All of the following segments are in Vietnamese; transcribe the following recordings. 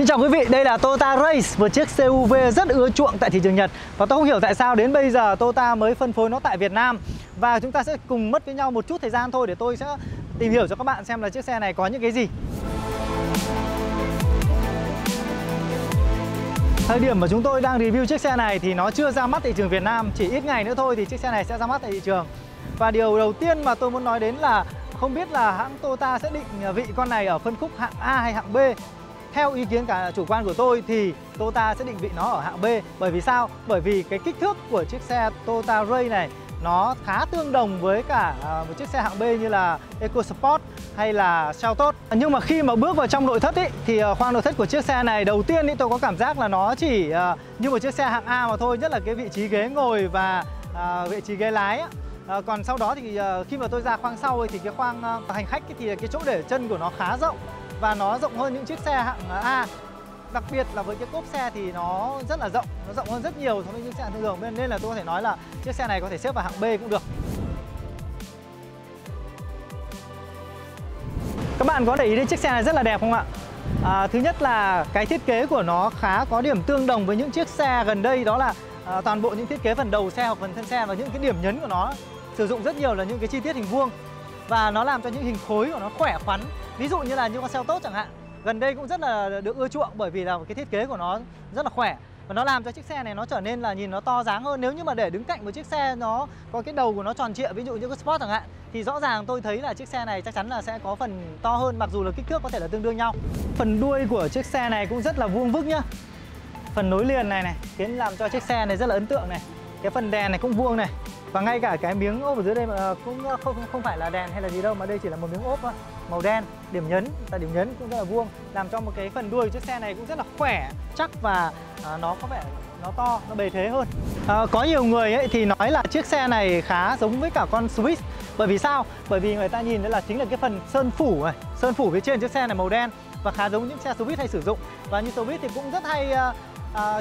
Xin chào quý vị, đây là Toyota Raize, một chiếc SUV rất ưa chuộng tại thị trường Nhật. Và tôi không hiểu tại sao đến bây giờ Toyota mới phân phối nó tại Việt Nam. Và chúng ta sẽ cùng mất với nhau một chút thời gian thôi để tôi sẽ tìm hiểu cho các bạn xem là chiếc xe này có những cái gì. Thời điểm mà chúng tôi đang review chiếc xe này thì nó chưa ra mắt thị trường Việt Nam. Chỉ ít ngày nữa thôi thì chiếc xe này sẽ ra mắt tại thị trường. Và điều đầu tiên mà tôi muốn nói đến là không biết là hãng Toyota sẽ định vị con này ở phân khúc hạng A hay hạng B. Theo ý kiến cả chủ quan của tôi thì Toyota sẽ định vị nó ở hạng B. Bởi vì sao? Bởi vì cái kích thước của chiếc xe Toyota Raize này nó khá tương đồng với cả một chiếc xe hạng B như là EcoSport hay là Shoutout. Nhưng mà khi mà bước vào trong nội thất ý, thì khoang nội thất của chiếc xe này đầu tiên ý, tôi có cảm giác là nó chỉ như một chiếc xe hạng A mà thôi. Nhất là cái vị trí ghế ngồi và vị trí ghế lái. Còn sau đó thì khi mà tôi ra khoang sau thì cái khoang hành khách thì cái chỗ để chân của nó khá rộng. Và nó rộng hơn những chiếc xe hạng A. Đặc biệt là với cái cốp xe thì nó rất là rộng. Nó rộng hơn rất nhiều so với những xe hạng thông thường. Nên là tôi có thể nói là chiếc xe này có thể xếp vào hạng B cũng được. Các bạn có để ý đến chiếc xe này rất là đẹp không ạ? Thứ nhất là cái thiết kế của nó khá có điểm tương đồng với những chiếc xe gần đây. Đó là toàn bộ những thiết kế phần đầu xe hoặc phần thân xe. Và những cái điểm nhấn của nó sử dụng rất nhiều là những cái chi tiết hình vuông. Và nó làm cho những hình khối của nó khỏe khoắn. Ví dụ như là những con Shoutout chẳng hạn, gần đây cũng rất là được ưa chuộng bởi vì là cái thiết kế của nó rất là khỏe. Và nó làm cho chiếc xe này nó trở nên là nhìn nó to dáng hơn. Nếu như mà để đứng cạnh một chiếc xe nó có cái đầu của nó tròn trịa, ví dụ như cái Sport chẳng hạn, thì rõ ràng tôi thấy là chiếc xe này chắc chắn là sẽ có phần to hơn, mặc dù là kích thước có thể là tương đương nhau. Phần đuôi của chiếc xe này cũng rất là vuông vức nhá. Phần nối liền này khiến làm cho chiếc xe này rất là ấn tượng này. Cái phần đèn này cũng vuông này. Và ngay cả cái miếng ốp ở dưới đây mà cũng không phải là đèn hay là gì đâu, mà đây chỉ là một miếng ốp thôi, màu đen, điểm nhấn, và điểm nhấn cũng rất là vuông, làm cho một cái phần đuôi của chiếc xe này cũng rất là khỏe, chắc và nó có vẻ nó to, nó bề thế hơn. Có nhiều người ấy thì nói là chiếc xe này khá giống với cả con Swift. Bởi vì sao? Bởi vì người ta nhìn thấy là chính là cái phần sơn phủ này, sơn phủ phía trên chiếc xe này màu đen và khá giống những xe Swift hay sử dụng. Và như Swift thì cũng rất hay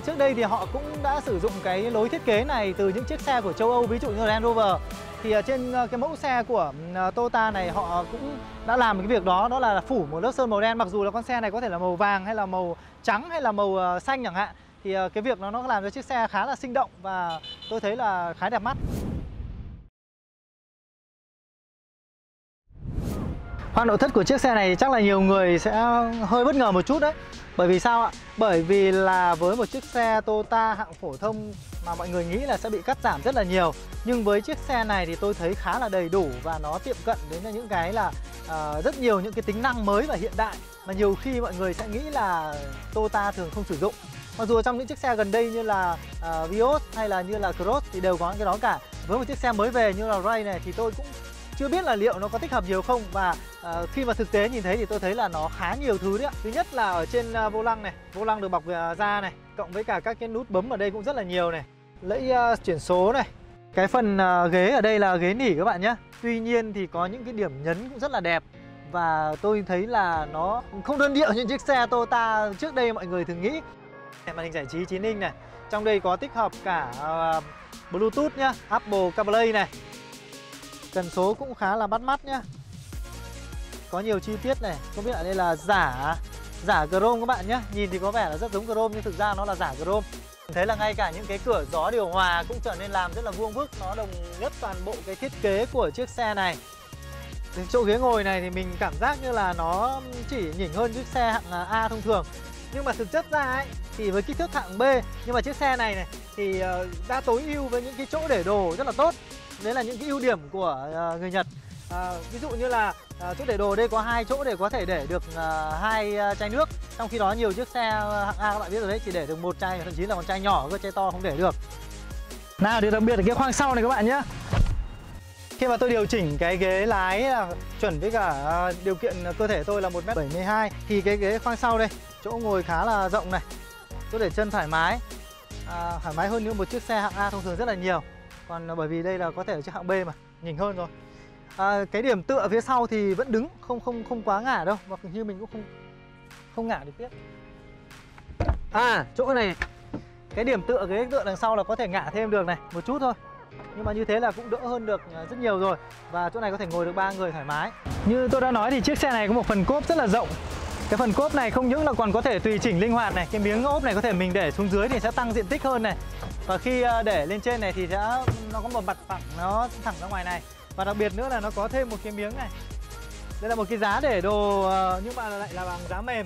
trước đây thì họ cũng đã sử dụng cái lối thiết kế này từ những chiếc xe của châu Âu, ví dụ như Land Rover. Thì trên cái mẫu xe của Toyota này họ cũng đã làm cái việc đó, đó là phủ một lớp sơn màu đen. Mặc dù là con xe này có thể là màu vàng hay là màu trắng hay là màu xanh chẳng hạn. Thì cái việc nó làm cho chiếc xe khá là sinh động và tôi thấy là khá đẹp mắt. Khoang nội thất của chiếc xe này chắc là nhiều người sẽ hơi bất ngờ một chút đấy. Bởi vì sao ạ? Bởi vì là với một chiếc xe Toyota hạng phổ thông mà mọi người nghĩ là sẽ bị cắt giảm rất là nhiều, nhưng với chiếc xe này thì tôi thấy khá là đầy đủ và nó tiệm cận đến những cái là rất nhiều những cái tính năng mới và hiện đại mà nhiều khi mọi người sẽ nghĩ là Toyota thường không sử dụng. Mặc dù trong những chiếc xe gần đây như là Vios hay là như là Cross thì đều có cái đó cả. Với một chiếc xe mới về như là Raize này thì tôi cũng chưa biết là liệu nó có tích hợp nhiều không. Và khi mà thực tế nhìn thấy thì tôi thấy là nó khá nhiều thứ đấy ạ. Thứ nhất là ở trên vô lăng này, vô lăng được bọc da này, cộng với cả các cái nút bấm ở đây cũng rất là nhiều này, lẫy chuyển số này. Cái phần ghế ở đây là ghế nỉ các bạn nhé. Tuy nhiên thì có những cái điểm nhấn cũng rất là đẹp. Và tôi thấy là nó không đơn điệu như chiếc xe Toyota trước đây mọi người thường nghĩ. Màn hình giải trí 9 inch này. Trong đây có tích hợp cả Bluetooth nhá, Apple CarPlay này. Cần số cũng khá là bắt mắt nhá. Có nhiều chi tiết này. Không biết ở đây là giả chrome các bạn nhé. Nhìn thì có vẻ là rất giống chrome nhưng thực ra nó là giả chrome. Mình thấy là ngay cả những cái cửa gió điều hòa cũng trở nên làm rất là vuông vức. Nó đồng nhất toàn bộ cái thiết kế của chiếc xe này. Đến chỗ ghế ngồi này thì mình cảm giác như là nó chỉ nhỉnh hơn chiếc xe hạng A thông thường. Nhưng mà thực chất ra ấy, thì với kích thước hạng B, nhưng mà chiếc xe này này thì đã tối ưu với những cái chỗ để đồ rất là tốt. Đấy là những cái ưu điểm của người Nhật. Ví dụ như là chỗ để đồ đây có hai chỗ để có thể để được hai chai nước. Trong khi đó nhiều chiếc xe hạng A các bạn biết rồi đấy, chỉ để được một chai, thậm chí là còn chai nhỏ, cái chai to không để được. Nào, điều đặc biệt là cái khoang sau này các bạn nhé. Khi mà tôi điều chỉnh cái ghế lái chuẩn với cả điều kiện cơ thể tôi là 1m72 thì cái ghế khoang sau đây, chỗ ngồi khá là rộng này, chỗ để chân thoải mái, thoải mái hơn như một chiếc xe hạng A thông thường rất là nhiều. Còn bởi vì đây là có thể ở chiếc hạng B mà nhỉnh hơn rồi. Cái điểm tựa phía sau thì vẫn đứng, không quá ngả đâu, mà như mình cũng không ngả được tiếp. Chỗ này cái điểm tựa, cái tựa đằng sau là có thể ngả thêm được này một chút thôi. Nhưng mà như thế là cũng đỡ hơn được rất nhiều rồi. Và chỗ này có thể ngồi được 3 người thoải mái. Như tôi đã nói thì chiếc xe này có một phần cốp rất là rộng. Cái phần cốp này không những là còn có thể tùy chỉnh linh hoạt này, cái miếng ốp này có thể mình để xuống dưới thì sẽ tăng diện tích hơn này. Và khi để lên trên này thì sẽ nó có một mặt phẳng nó thẳng ra ngoài này. Và đặc biệt nữa là nó có thêm một cái miếng này. Đây là một cái giá để đồ nhưng mà lại là bằng giá mềm.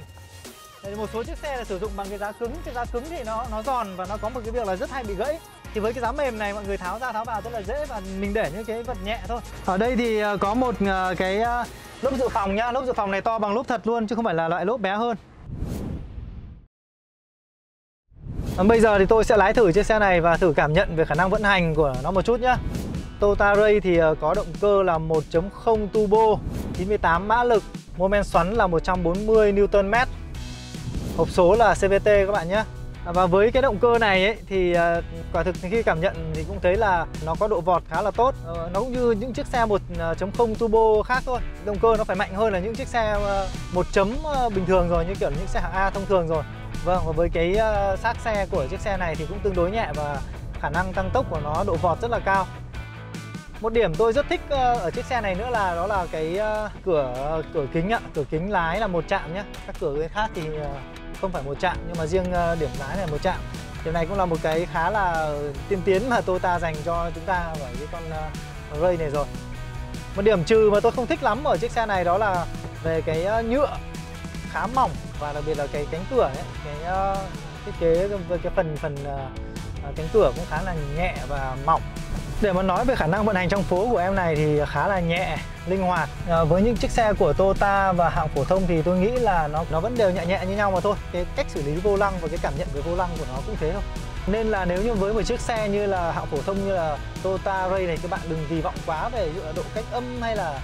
Một số chiếc xe là sử dụng bằng cái giá cứng. Cái giá cứng thì nó giòn và nó có một cái việc là rất hay bị gãy. Thì với cái giá mềm này mọi người tháo ra tháo vào rất là dễ và mình để những cái vật nhẹ thôi. Ở đây thì có một cái lốp dự phòng nha. Lốp dự phòng này to bằng lốp thật luôn chứ không phải là loại lốp bé hơn. Bây giờ thì tôi sẽ lái thử chiếc xe này và thử cảm nhận về khả năng vận hành của nó một chút nhé. Toyota Raize thì có động cơ là 1.0 turbo, 98 mã lực, mô men xoắn là 140 Nm. Hộp số là CVT các bạn nhé. Và với cái động cơ này ấy, thì quả thực khi cảm nhận thì cũng thấy là nó có độ vọt khá là tốt. Nó cũng như những chiếc xe 1.0 turbo khác thôi. Động cơ nó phải mạnh hơn là những chiếc xe 1 chấm bình thường rồi, như kiểu những xe hạng A thông thường rồi. Vâng, và với cái xác xe của chiếc xe này thì cũng tương đối nhẹ và khả năng tăng tốc của nó độ vọt rất là cao. Một điểm tôi rất thích ở chiếc xe này nữa là đó là cái cửa kính ạ. Cửa kính lái là một chạm nhé. Các cửa khác thì không phải một chạm, nhưng mà riêng điểm lái này một chạm. Điểm này cũng là một cái khá là tiên tiến mà Toyota dành cho chúng ta với cái con Raize này rồi. Một điểm trừ mà tôi không thích lắm ở chiếc xe này đó là về cái nhựa khá mỏng và đặc biệt là cái cánh cửa ấy, cái thiết kế với cái phần cánh cửa cũng khá là nhẹ và mỏng. Để mà nói về khả năng vận hành trong phố của em này thì khá là nhẹ, linh hoạt. Với những chiếc xe của Toyota và hạng phổ thông thì tôi nghĩ là nó vẫn đều nhẹ nhẹ như nhau mà thôi. Cái cách xử lý vô lăng và cái cảm nhận về vô lăng của nó cũng thế thôi. Nên là nếu như với một chiếc xe như là hạng phổ thông như là Toyota Raize này, các bạn đừng kỳ vọng quá về độ cách âm hay là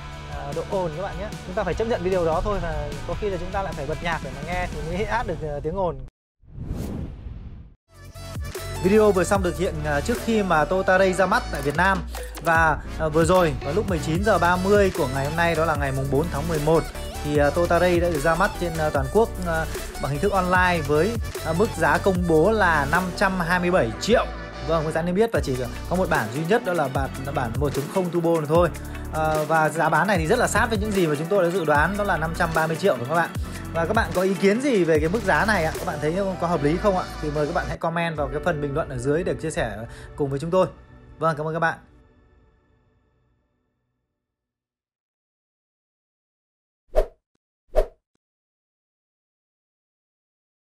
độ ồn các bạn nhé. Chúng ta phải chấp nhận cái điều đó thôi, và có khi là chúng ta lại phải bật nhạc để mà nghe thì mới hát được tiếng ồn. Video vừa xong được hiện trước khi mà Toyota Raize ra mắt tại Việt Nam. Và vừa rồi vào lúc 19h30 của ngày hôm nay, đó là ngày mùng 4 tháng 11 thì Toyota Raize đã được ra mắt trên toàn quốc bằng hình thức online với mức giá công bố là 527 triệu. Vâng, với giá niêm yết và chỉ có một bản duy nhất đó là bản 1.0 turbo này thôi. Và giá bán này thì rất là sát với những gì mà chúng tôi đã dự đoán, đó là 530 triệu của các bạn. Và các bạn có ý kiến gì về cái mức giá này ạ? Các bạn thấy có hợp lý không ạ? Thì mời các bạn hãy comment vào cái phần bình luận ở dưới để chia sẻ cùng với chúng tôi. Vâng, cảm ơn các bạn.